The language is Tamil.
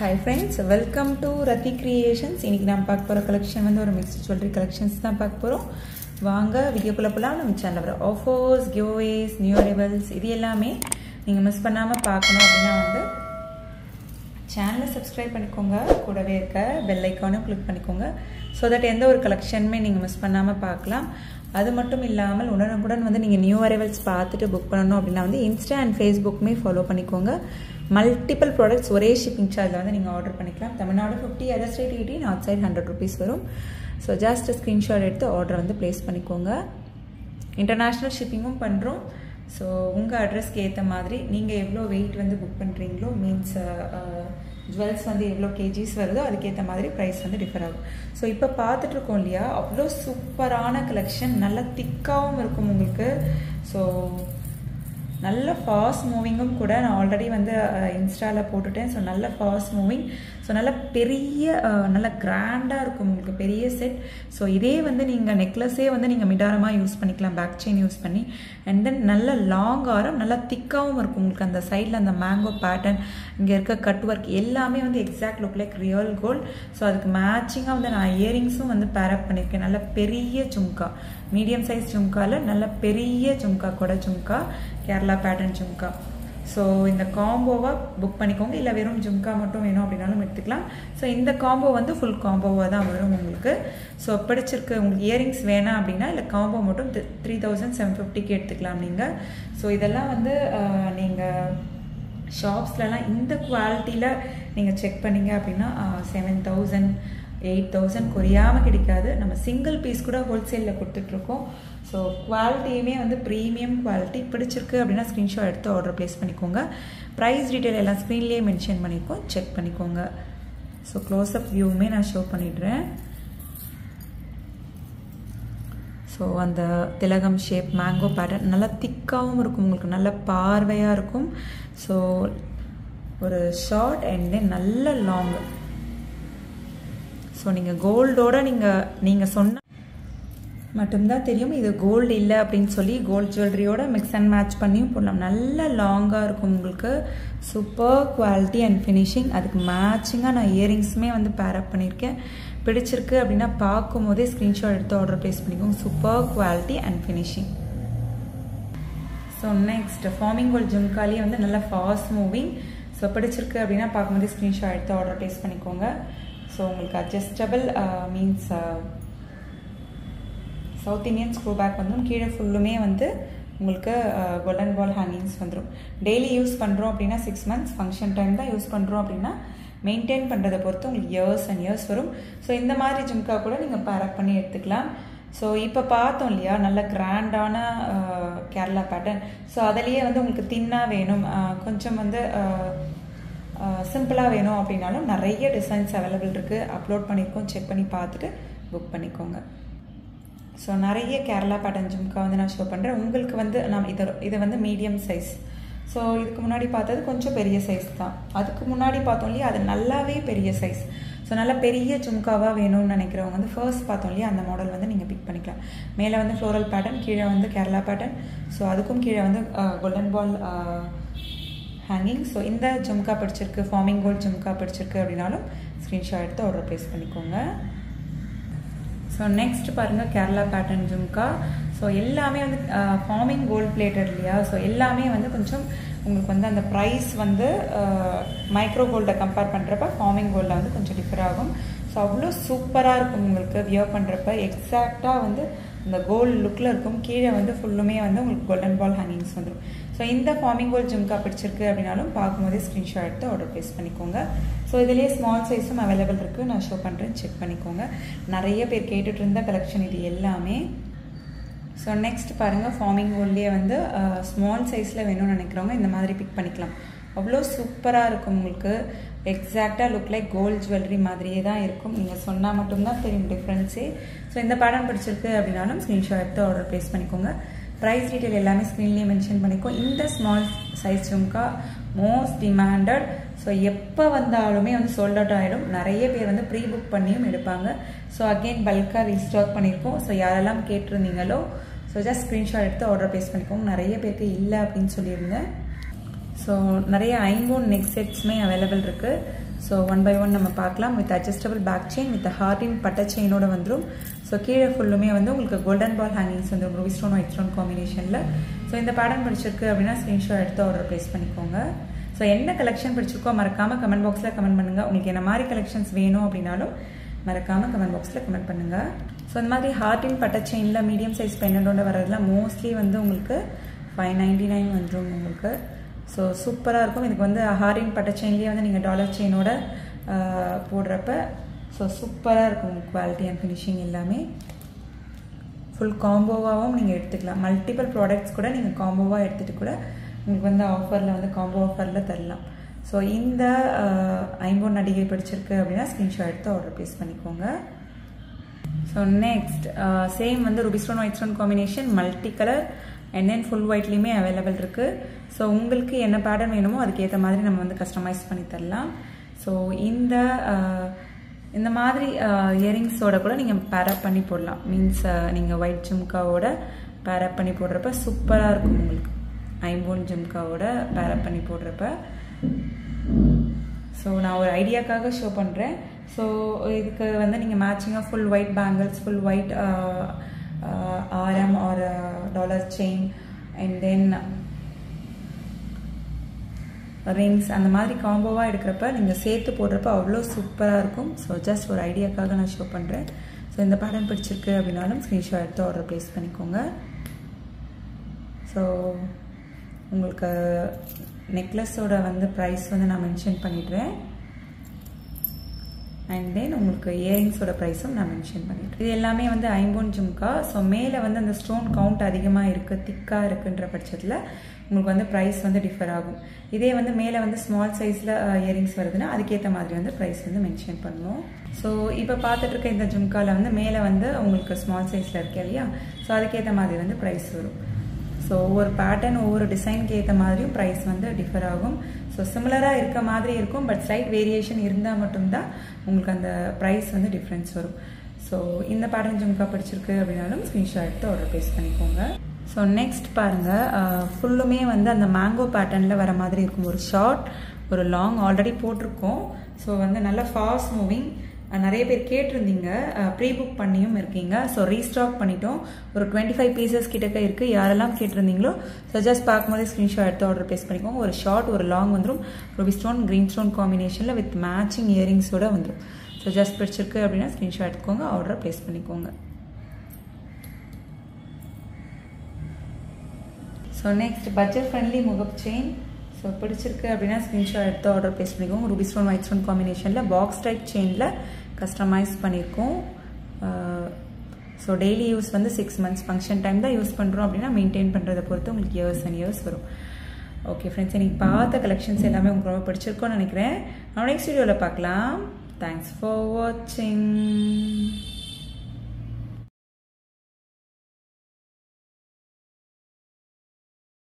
Hi friends welcome to Rati creations इनकी नाम पाक पोर कलेक्शन வந்து ஒரு மிக்ஸ்ட் ஜுவல்லரி கலெக்ஷன்ஸ் தான் பாக்க போறோம் வாங்க வீடியோக்குள்ள போலாம் நம்ம சேனல்ல வர ஆஃபர்ஸ் giveaways new arrivals இது எல்லாமே நீங்க மிஸ் பண்ணாம பார்க்கணும் அப்படினா வந்து சேனலை சப்ஸ்கிரைப் பண்ணிக்கோங்க கூடவே இருக்க பெல் ஐகானை கிளிக் பண்ணிக்கோங்க so that எந்த ஒரு கலெக்ஷனுமே நீங்க மிஸ் பண்ணாம பார்க்கலாம் அது மட்டும் இல்லாமல் உடனுக்குடன் வந்து நீங்க நியூ அரைவல்ஸ் பார்த்துட்டு புக் பண்ணனும் அப்படினா வந்து இன்ஸ்டா அண்ட் Facebook மே ஃபாலோ பண்ணிக்கோங்க मल्टिपल प्रोडक्ट्स ஒரே ஷிப்பிங் சார்ஜ்ல வந்து நீங்க ஆர்டர் பண்ணிக்கலாம் Tamil Nadu 50 other state 80 north side 100 rupees வரும் சோ ஜஸ்ட் ஸ்கிரீன்ஷாட் எடுத்து ஆர்டர் வந்து பிளேஸ் பண்ணிக்கோங்க இன்டர்நேஷனல் ஷிப்பிங்கும் பண்றோம் சோ உங்க அட்ரஸ்க்கு ஏத்த மாதிரி நீங்க எவ்வளவு weight வந்து புக் பண்றீங்களோ மீன்ஸ் ज्वेल्स वो एव्लो केजीस वो अदर मारे प्राइस वो डिफर आगे सो इ पातटरिया अव्लो सूपरान कलेक्शन ना तिकावो ना फास्ट मूविंगू ना आलरे वह इंस्टा पट्टे ना फास्ट मूविंग ना ना ग्रांडा सेट वो नेक्लसे वो मिडारम यूस पड़ा बैक चेन यूस पड़ी अंड देन ना लांग आरम ना तिकाव अंत सैडल अंत मैंगो पैटर्न इंक कट वर्क एलिए वो exact look like real gold so अद्क मैचिंगा वो ना इयरिंग्स वो पैरअप पड़े ना झुमका मीडियम साइज झुमका ना झुमका कोड़ा झुमका केरला पैटर्न झुमका सो इत काम्बोवा बुक पण्णिक्कोंगा इल्ल वेरुम झुमका मट्टुम वेणुम अप्पडिनालुम एडुत्तुक्कलाम सो इंद काम्बो वंदु फुल काम्बोवा दान वरुम उंगलुक्कु सो पिडिच्चिरुक्कु उंगलुक्कु इयरिंग्स वेणा अप्पडिना इल्ल काम्बो मट्टुम 3750 क्कु एडुत्तुक्कलाम नींगा सो इदेल्लाम वंदु नींगा शॉप्सलலாம் இந்த குவாலிட்டில நீங்க செக் பண்ணீங்க அப்படினா 7000 8000 कुरियाम किडिक्कादु नम्म सिंगल पीस कूड होलसेल ल कोडुत्तुट्टुरुक्कोम सो क्वालिटीमे वंदु प्रीमियम क्वालिटी पिडिच्चिरुक्कु अप्पडिना स्क्रीनशॉट एडुत्तु ऑर्डर प्लेस पण्णिक्कोंगा प्राइस डीटेल एल्लाम स्क्रीनलயே மென்ஷன் பண்ணிருக்கோம் செக் பண்ணிக்கோங்க सो क्लोज अप व्यू में நான் ஷோ பண்ணிடுறேன் सो அந்த திலகம் ஷேப் மேங்கோ பேட்டர்ன் நல்லா திக்காவும் இருக்கும் உங்களுக்கு நல்ல பார்வையா இருக்கும் सो ஒரு ஷார்ட் அண்ட் நல்ல லாங் सो नहीं गोल्डोड मटम इत गोल्ड अब गोल्ड ज्वेलरियोड मिक्स अंड मैच पड़ी ना लांगा सुपर क्वालिटी अंड फिनिशिंग अद्क मैचिंगा ना इयरिंग्सुमे वंदु पैरअप पण्णिरुक्केन पिडिच्चिरुक्कु अप्पडिना पार्क्कुம்போது स्क्रीनशॉट एडुत्तु ऑर्डर प्लेस पण्णिक्कोंग super quality and finishing so next forming gold झुमकालिये वंदु नल्ला फास्ट मूविंग सो पिडिच्चिरुक्कु अप्पडिना पार्क्कुம்போது स्क्रीनशॉट एडुत्तु ऑर्डर प्लेस पण्णिक्कोंग सो उंगलुक्कु adjustable means South Indian screw back vandum keela fullume vandu ungalku golden ball hangings vandrum daily use pandrom appadina 6 months function time da use pandrom appadina maintain pandradha porthu ungalku years and years varum so indha mari jumka kuda neenga pair panni eduthukalam so இப்போ பார்த்தோம் இல்லையா நல்ல கிராண்டான கேரளா பேட்டர்ன் சோ அதலயே வந்து உங்களுக்கு தின்னா வேணும் கொஞ்சம் வந்து सिंपला वेणुम अप्पडिनालुम नरिया डिजाइन्स अवेलेबल इरुक्कु अपलोड पण्णिरुक्कोम चेक पण्णि पार्त्तुट्टु बुक पण्णिक्कोंगा सो नरिया केरला पैटर्न झुमका वंदु नान शो पण्रेन उंगलुक्कु वंदु नाम इदु वंदु मीडियम साइज सो इदुक्कु मुन्नाडि पार्थदु कोंजम पेरिय साइज तान अदुक्कु मुन्नाडि पार्थोम इल्लैया अदु नल्लावे पेरिय साइज सो नल्ला पेरिय झुमकावा वेणुम्नु निனைக்கிறவங்க வந்து ஃபர்ஸ்ட் பாத்தோம் இல்லையா அந்த மாடல் வந்து நீங்க பிக் பண்ணிக்கலாம் மேலே வந்து ஃப்ளோரல் பேட்டர்ன் கீழ வந்து கேரளா பேட்டர்ன் சோ அதுக்கும் கீழ வந்து கோல்டன் பால் हैंगिंग सो इंदा झुमका पिडिच्चिरुक्कु फार्मिंग गोल्ड झुमका पिडिच्चिरुक्कु अप्पडिनालुम स्क्रीनशॉट एडुत्तु ऑर्डर प्लेस पण्णिक्कोंगा सो नेक्स्ट पारुंगा केरला पैटर्न झुमका सो एल्लामे वंदु फार्मिंग गोल्ड प्लेटेड इल्लैया सो एल्लामे वंदु कोंजम उंगलुक्कु वंदु अंद प्राइस वंदु माइक्रो गोल्ड कंपेयर पண்றப்ப फार्मिंग गोल्डல வந்து கொஞ்சம் டிஃபர் ஆகும் சோ அவ்ளோ சூப்பரா இருக்கும் உங்களுக்கு வியர் பண்றப்ப எக்ஸாக்ட்டா வந்து அந்த கோல்ட் லுக்ல இருக்கும் கீழ வந்து ஃபுல்லுமே வந்து உங்களுக்கு கோல்டன் பால் ஹேங்கிங்ஸ் வந்துரும் சோ இந்த ஃபார்மிங் கோல்ட் ஜும்கா பிடிச்சிருக்கு அப்படினாலும் பாக்கும்போது ஸ்கிரீன்ஷாட் எடுத்து ஆர்டர் பேஸ் பண்ணிக்கோங்க சோ இதுலயே ஸ்மால் சைஸும் அவேலபிள் இருக்கு நான் ஷோ பண்றேன் செக் பண்ணிக்கோங்க நிறைய பேர் கேட்டுட்டு இருந்த கலெக்ஷன் இது எல்லாமே சோ நெக்ஸ்ட் பாருங்க ஃபார்மிங் கோல்ட்லயே வந்து ஸ்மால் சைஸ்ல வேணும்னு நினைக்கிறவங்க இந்த மாதிரி பிக் பண்ணிக்கலாம் அவ்ளோ சூப்பரா இருக்கும் உங்களுக்கு एक्साक्टा लुक लाइक गोल्ड ज्वेलरी மாதிரியே தான் இருக்கும் நீங்க சொன்னா மட்டும் தான் தெரியும் டிஃபரன்ஸ் சோ இந்த பேட்டர்ன் பிடிச்சிருக்கு அப்படினாலும் ஸ்கிரீன்ஷாட் எடுத்து ஆர்டர் பிளேஸ் பண்ணிக்கோங்க பிரைஸ் டீடைல் எல்லாமே ஸ்கிரீன்லயே மென்ஷன் பண்ணிக்கோ இந்த small size jhumka most demanded so எப்ப வந்தாலுமே வந்து sold out ஆயிடும் நிறைய பேர் வந்து ப்ரீ புக் பண்ணியும் எடுப்பாங்க சோ அகைன் பல்கா ரீஸ்டாக் பண்ணிருக்கோம் சோ யாரெல்லாம் கேட்றீங்களோ சோ ஜஸ்ட் ஸ்கிரீன்ஷாட் எடுத்து ஆர்டர் பிளேஸ் பண்ணிக்கோங்க நிறைய பேருக்கு இல்ல அப்படினு சொல்லிருந்தேன் सो नरिया आइंगोन नेक सेट्स में available So one by one நம்ம பார்க்கலாம் with adjustable back chain with the heart in patta chain ஓட வந்துரும். So கீழ ஃபுல்லுமே வந்து உங்களுக்கு golden ball hangings வந்து உங்களுக்கு stone white stone combinationல. So இந்த pattern பிடிச்சிருக்கு அப்படினா ஸ்கிரீன்ஷாட் எடுத்து ஆர்டர் பிளேஸ் பண்ணிக்கோங்க. So என்ன கலெக்ஷன் பிடிச்சிருக்கோ மறக்காம கமெண்ட் பாக்ஸ்ல கமெண்ட் பண்ணுங்க. உங்களுக்கு என்ன மாதிரி கலெக்ஷன்ஸ் வேணும் அப்படினாலும் மறக்காம கமெண்ட் பாக்ஸ்ல கமெண்ட் பண்ணுங்க. So இந்த மாதிரி heart in patta chainல medium size pendant ஓட வரதுல mostly வந்து உங்களுக்கு 599 வந்துரும் உங்களுக்கு. सो सूपरा हारिन पट चेन डॉलर चेनोड पड़े सो सूपरा क्वालिटी एंड फिनिशिंग फुल काम्बोवा मल्टीपल प्रोडक्ट्स कूड़ा नहीं काम्बोवा ऑफर वो काम्बो ऑफर तरला सो इंदा नडिगे पिडिच्चिरुक्कु अब स्क्रीनशॉट ऑर्डर प्लेस पण्णिक्कोंगा सो नेक्स्ट सेम वंदु ruby stone white stone combination multi colour and then full वाइटलियुमे अवेलेबल इरुक्कु सो उंगलुक्कु एन्ना पैटर्न वेणुमो अदुक्कु एत्ता मादिरी नम्म वंदु कस्टमाइज पन्नी तरलाम सो इंदा मादिरी इयरिंग्स ओड कूड नींगा पेयर अप पन्नी पोडलाम मींस नींगा वाइट झुमका ओड पेयर अप पन्नी पोडरप्प सूपरा इरुक्कुम उंगलुक्कु आइम्बोन झुमका ओड पेयर अप पन्नी पोडरप्प सो ना और आइडियाकाग शो पண்றேன் सो इदुक्कु वंदु नींगा मैचिंगा full white bangles full white RM or dollar chain and then rings and the மாதிரி காம்போவா எடுக்கறப்ப நீங்க சேர்த்து போடுறப்ப அவ்ளோ சூப்பரா இருக்கும் சோ ஜஸ்ட் ஒரு ஐடியாக்காக நான் ஷோ பண்றேன் சோ இந்த pattern பிடிச்சிருக்கு அப்படினாலும் ஸ்கிரீன்ஷாட் எடுத்து ஆர்டர் பிளேஸ் பண்ணிக்கோங்க சோ உங்களுக்கு நெக்லஸோட வந்து price வந்து நான் மென்ஷன் பண்ணிடுறேன் and then உங்களுக்கு earrings ஓட price-ம் நான் மென்ஷன் பண்ணிட்டேன். இது எல்லாமே வந்து 50 ஜும்கா. சோ மேலே வந்து அந்த ஸ்டோன் கவுண்ட் அதிகமா இருக்கு, திக்கா இருக்குன்ற பட்சத்துல உங்களுக்கு வந்து price வந்து டிஃபர் ஆகும். இதே வந்து மேலே வந்து small size-ல earrings வருதுனா அதுக்கு ஏத்த மாதிரி வந்து price வந்து மென்ஷன் பண்ணுவோம். சோ இப்போ பார்த்துட்டு இருக்க இந்த ஜும்கால வந்து மேலே வந்து உங்களுக்கு small size-ல இருக்கு இல்லையா? சோ அதுக்கு ஏத்த மாதிரி வந்து price வரும். सो और पैटर्न और डिजाइन के ஏத்த மாதிரி प्राइस வந்து डिफर ஆகும் सो सिमिलரா இருக்க மாதிரி இருக்கும் பட் ஸ்லைட் வேரியேஷன் இருந்தா மட்டும் தான் உங்களுக்கு அந்த प्राइस வந்து டிஃபரன்ஸ் வரும் सो இந்த पैटर्न ஜும்கா பிடிச்சிருக்கு அப்படினாலும் ஸ்கிரீன்ஷாட் எடுத்து ஆர்டர் பேஸ் பண்ணிக்கோங்க सो नेक्स्ट பாருங்க ஃபுல்லுமே வந்து அந்த mango patternல வர மாதிரி இருக்கும் ஒரு ஷார்ட் ஒரு லாங் ஆல்ரெடி போட்டுருக்கோம் सो வந்து நல்ல ஃபாஸ்ட் மூவிங் நிறைய பேர் கேட்டிருந்தீங்க ப்ரீ புக் பண்ணியும் இருக்கீங்க சோ ரீஸ்டாக் பண்ணிட்டோம் ஒரு 25 பீசஸ் கிட்டக்க இருக்கு யாரெல்லாம் கேட்டிருந்தீங்களோ சஜஸ்ட் பார்க்கும்போது ஸ்கிரீன்ஷாட் எடுத்து ஆர்டர் பேஸ் பண்ணிக்கோங்க ஒரு ஷார்ட் ஒரு லாங் வந்துரும் ரூபி ஸ்டோன் கிரீன் ஸ்டோன் காம்பினேஷன்ல வித் மேட்சிங் இயரிங்ஸ் ஓட வந்துரும் சஜஸ்ட் பிடிச்சிருக்கு அப்படினா ஸ்கிரீன்ஷாட் எடுத்துக்கோங்க ஆர்டர் பிளேஸ் பண்ணிக்கோங்க சோ நெக்ஸ்ட் பட்ஜெட் ஃப்ரெண்ட்லி முகப் செயின் सो पिछड़ी अब स्क्रीनशॉट एड्त आर्डर प्लेस पड़ो ruby stone white stone combination box type chain customise पड़ो सो डेली यूज़ वो 6 months फंक्शन टाइम यूज़ पड़ो अब मेंटेन पड़े पर इयर्स एंड इयर्स वो ओके फ्रेंड्स इनकी पाता कलेक्शन्स रोम पिछड़ी निक्रेन नेक्स्ट वीडियो पाकल थैंक्स फॉर वाचिंग.